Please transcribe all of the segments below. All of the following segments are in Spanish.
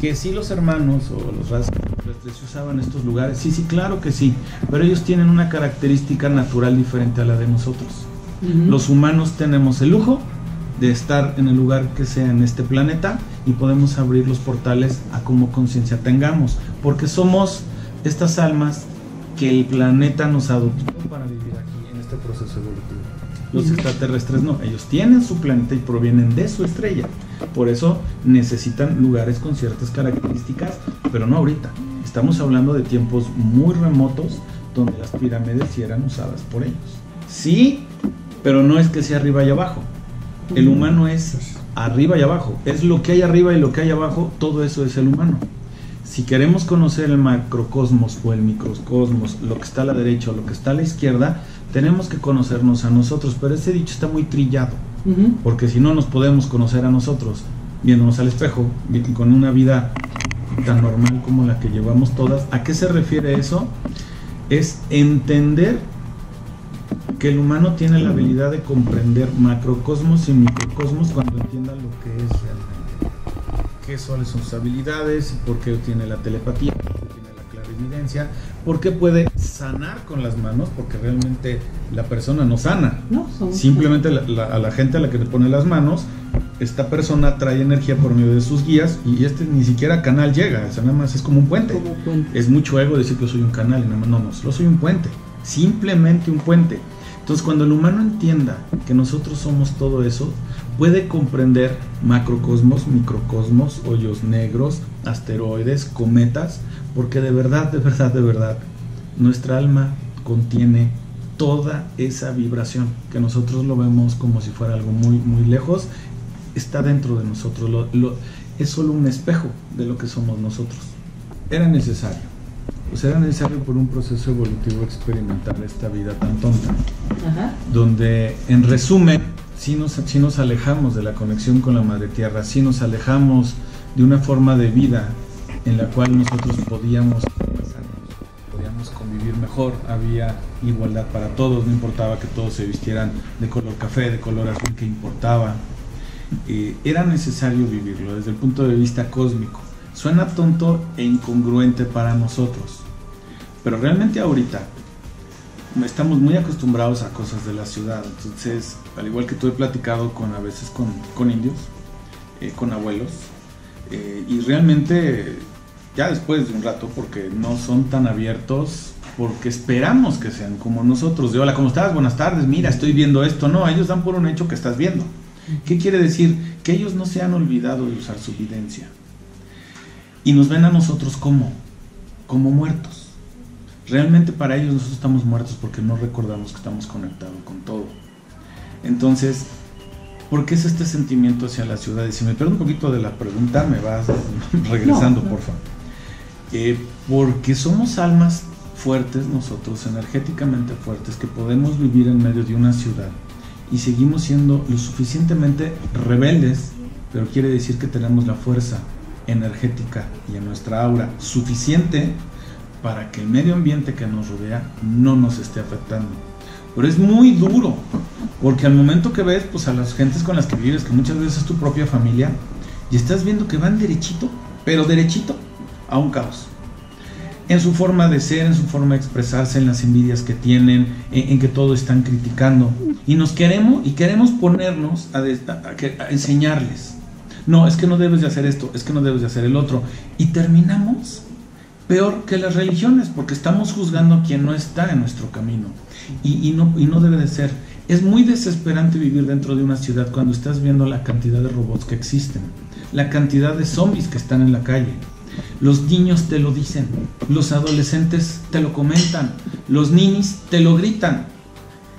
que sí los hermanos o los rastres usaban estos lugares, sí, claro que sí, pero ellos tienen una característica natural diferente a la de nosotros. Los humanos tenemos el lujo de estar en el lugar que sea en este planeta y podemos abrir los portales a como conciencia tengamos, porque somos estas almas que el planeta nos adoptó para vivir aquí en este proceso evolutivo. Los extraterrestres no, ellos tienen su planeta y provienen de su estrella, por eso necesitan lugares con ciertas características, pero no ahorita. Estamos hablando de tiempos muy remotos donde las pirámides sí eran usadas por ellos. Sí, pero no es que sea arriba y abajo. El humano es arriba y abajo, es lo que hay arriba y lo que hay abajo, todo eso es el humano. Si queremos conocer el macrocosmos o el microcosmos, lo que está a la derecha o lo que está a la izquierda, tenemos que conocernos a nosotros, pero ese dicho está muy trillado, porque si no nos podemos conocer a nosotros, viéndonos al espejo, con una vida tan normal como la que llevamos todas. ¿A qué se refiere eso? Es entender que el humano tiene la habilidad de comprender macrocosmos y microcosmos cuando entienda lo que es realmente, qué son sus habilidades, por qué tiene la telepatía, por qué tiene la clarividencia, por qué puede sanar con las manos, porque realmente la persona no sana, simplemente a la gente a la que le pone las manos, esta persona trae energía por medio de sus guías y este ni siquiera canal llega, o sea, nada más es como un puente. Es mucho ego decir que yo soy un canal, y nada más, no, solo soy un puente, simplemente un puente. Entonces, cuando el humano entienda que nosotros somos todo eso, puede comprender macrocosmos, microcosmos, hoyos negros, asteroides, cometas, porque de verdad, de verdad, de verdad, nuestra alma contiene toda esa vibración, que nosotros lo vemos como si fuera algo muy, muy lejos, está dentro de nosotros, es solo un espejo de lo que somos nosotros. Era necesario. Pues era necesario por un proceso evolutivo experimentar esta vida tan tonta. Donde, en resumen, si nos alejamos de la conexión con la madre tierra, si nos alejamos de una forma de vida en la cual nosotros podíamos convivir mejor, había igualdad para todos, no importaba que todos se vistieran de color café, de color azul, que importaba. Era necesario vivirlo desde el punto de vista cósmico. Suena tonto e incongruente para nosotros, pero realmente ahorita estamos muy acostumbrados a cosas de la ciudad. Entonces, al igual que tú, he platicado a veces con indios, con abuelos, y realmente ya después de un rato, porque no son tan abiertos, porque esperamos que sean como nosotros, de hola, ¿cómo estás? Buenas tardes, mira, estoy viendo esto. No, ellos dan por un hecho que estás viendo. ¿Qué quiere decir? Que ellos no se han olvidado de usar su videncia. Y nos ven a nosotros como muertos. Realmente para ellos nosotros estamos muertos porque no recordamos que estamos conectados con todo. Entonces, ¿por qué es este sentimiento hacia la ciudad? Y si me pierdo un poquito de la pregunta, me vas regresando, por favor. Porque somos almas fuertes nosotros, energéticamente fuertes, que podemos vivir en medio de una ciudad y seguimos siendo lo suficientemente rebeldes, pero quiere decir que tenemos la fuerza energética y en nuestra aura suficiente para que el medio ambiente que nos rodea no nos esté afectando. Pero es muy duro, porque al momento que ves, pues, a las gentes con las que vives, que muchas veces es tu propia familia, y estás viendo que van derechito, pero derechito a un caos, en su forma de ser, en su forma de expresarse, en las envidias que tienen, en que todo están criticando, y queremos ponernos a enseñarles. No, es que no debes de hacer esto, es que no debes de hacer el otro. Y terminamos peor que las religiones, porque estamos juzgando a quien no está en nuestro camino. Y no debe de ser. Es muy desesperante vivir dentro de una ciudad cuando estás viendo la cantidad de robots que existen, la cantidad de zombies que están en la calle. Los niños te lo dicen, los adolescentes te lo comentan, los ninis te lo gritan.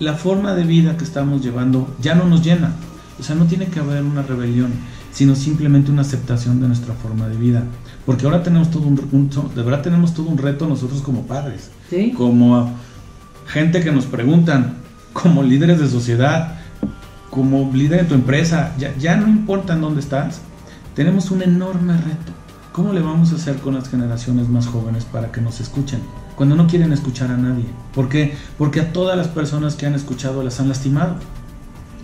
La forma de vida que estamos llevando ya no nos llena. O sea, no tiene que haber una rebelión, sino simplemente una aceptación de nuestra forma de vida, porque ahora tenemos todo un reto nosotros como padres, como gente que nos preguntan, como líderes de sociedad, como líder de tu empresa, ya no importa en dónde estás, tenemos un enorme reto. ¿Cómo le vamos a hacer con las generaciones más jóvenes para que nos escuchen? Cuando no quieren escuchar a nadie. ¿Por qué? Porque a todas las personas que han escuchado las han lastimado.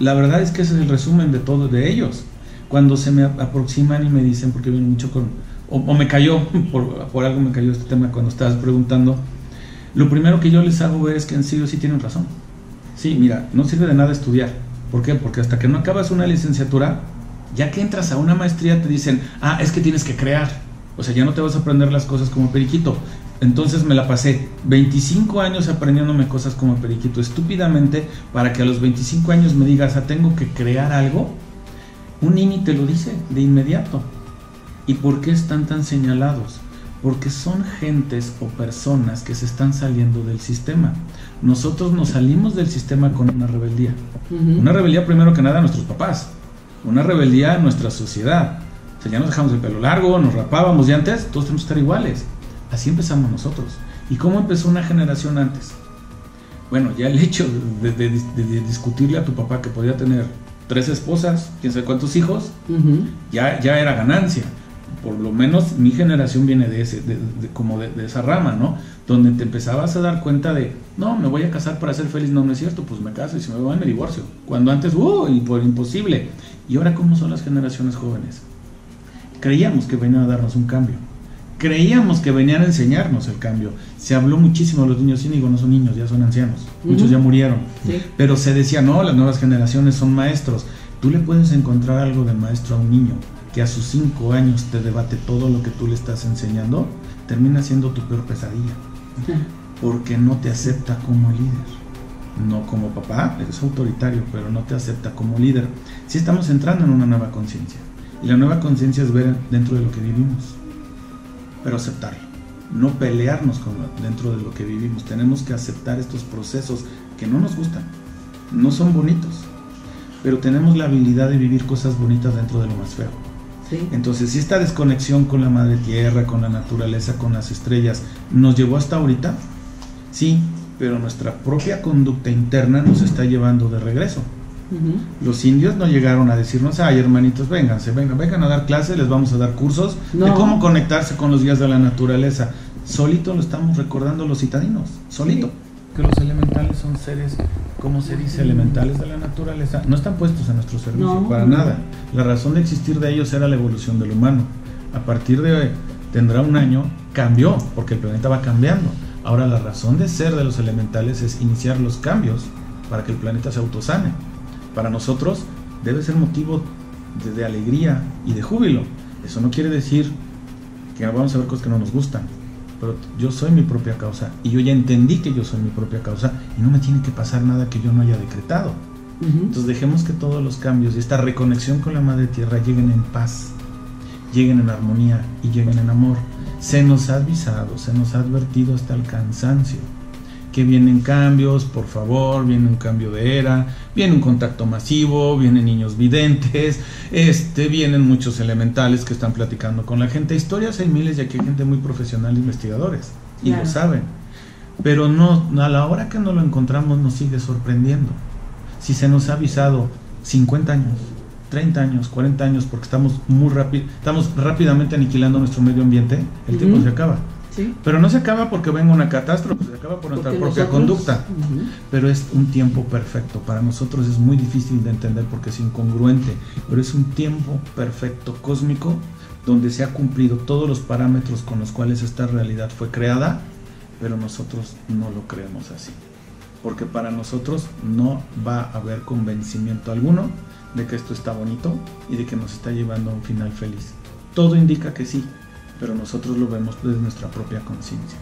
La verdad es que ese es el resumen de todos de ellos. Cuando se me aproximan y me dicen, porque vienen mucho con o me cayó, por algo me cayó este tema cuando estabas preguntando, lo primero que yo les hago ver es que en serio sí tienen razón. Sí, mira, no sirve de nada estudiar. ¿Por qué? Porque hasta que no acabas una licenciatura, ya que entras a una maestría te dicen, ah, es que tienes que crear, o sea, ya no te vas a aprender las cosas como periquito. Entonces me la pasé 25 años aprendiéndome cosas como periquito, estúpidamente, para que a los 25 años me digas, ah, tengo que crear algo. Un INI te lo dice de inmediato. ¿Y por qué están tan señalados? Porque son gentes o personas que se están saliendo del sistema. Nosotros nos salimos del sistema con una rebeldía. Una rebeldía primero que nada a nuestros papás, una rebeldía a nuestra sociedad. O sea, ya nos dejamos el pelo largo, nos rapábamos y antes todos tenemos que estar iguales. Así empezamos nosotros. ¿Y cómo empezó una generación antes? Bueno, ya el hecho de discutirle a tu papá que podía tener 3 esposas, quién sabe cuántos hijos, ya era ganancia. Por lo menos mi generación viene de ese, como de esa rama, ¿no? Donde te empezabas a dar cuenta de, no, me voy a casar para ser feliz, no, no es cierto, pues me caso y si me voy me divorcio. Cuando antes, imposible. ¿Y ahora cómo son las generaciones jóvenes? Creíamos que venían a darnos un cambio. Creíamos que venían a enseñarnos el cambio. Se habló muchísimo de los niños índigo, no son niños, ya son ancianos. Muchos ya murieron. Sí. Pero se decía, no, las nuevas generaciones son maestros. Tú le puedes encontrar algo de maestro a un niño que a sus 5 años te debate todo lo que tú le estás enseñando, termina siendo tu peor pesadilla, porque no te acepta como líder, no como papá, eres autoritario, pero no te acepta como líder. Sí estamos entrando en una nueva conciencia, y la nueva conciencia es ver dentro de lo que vivimos, pero aceptarlo, no pelearnos con dentro de lo que vivimos. Tenemos que aceptar estos procesos que no nos gustan, no son bonitos, pero tenemos la habilidad de vivir cosas bonitas dentro de lo más feo. Entonces, si esta desconexión con la madre tierra, con la naturaleza, con las estrellas, nos llevó hasta ahorita, sí, pero nuestra propia conducta interna nos está llevando de regreso. Los indios no llegaron a decirnos, ay hermanitos, vengan a dar clases, les vamos a dar cursos de cómo conectarse con los guías de la naturaleza. Solito lo estamos recordando los citadinos, solito. Que los elementales son seres, como se dice, elementales de la naturaleza, no están puestos a nuestro servicio, para nada. La razón de existir de ellos era la evolución del humano. A partir de, tendrá un año, cambió, porque el planeta va cambiando. Ahora la razón de ser de los elementales es iniciar los cambios para que el planeta se autosane. Para nosotros debe ser motivo de alegría y de júbilo. Eso no quiere decir que vamos a ver cosas que no nos gustan, pero yo soy mi propia causa y yo ya entendí que yo soy mi propia causa y no me tiene que pasar nada que yo no haya decretado. Entonces dejemos que todos los cambios y esta reconexión con la madre tierra lleguen en paz, lleguen en armonía y lleguen en amor. Se nos ha avisado, se nos ha advertido hasta el cansancio que vienen cambios, por favor, viene un cambio de era, viene un contacto masivo, vienen niños videntes, vienen muchos elementales que están platicando con la gente. Historias hay miles y aquí hay gente muy profesional, investigadores, y lo saben. Pero no, a la hora que no lo encontramos nos sigue sorprendiendo. Si se nos ha avisado 50 años, 30 años, 40 años, porque estamos muy rápidamente aniquilando nuestro medio ambiente, el tiempo se acaba. Sí. Pero no se acaba porque venga una catástrofe, se acaba por nuestra propia conducta. Pero es un tiempo perfecto. Para nosotros es muy difícil de entender porque es incongruente, pero es un tiempo perfecto cósmico donde se ha cumplido todos los parámetros con los cuales esta realidad fue creada, pero nosotros no lo creemos así, porque para nosotros no va a haber convencimiento alguno de que esto está bonito y de que nos está llevando a un final feliz. Todo indica que sí, pero nosotros lo vemos desde nuestra propia conciencia.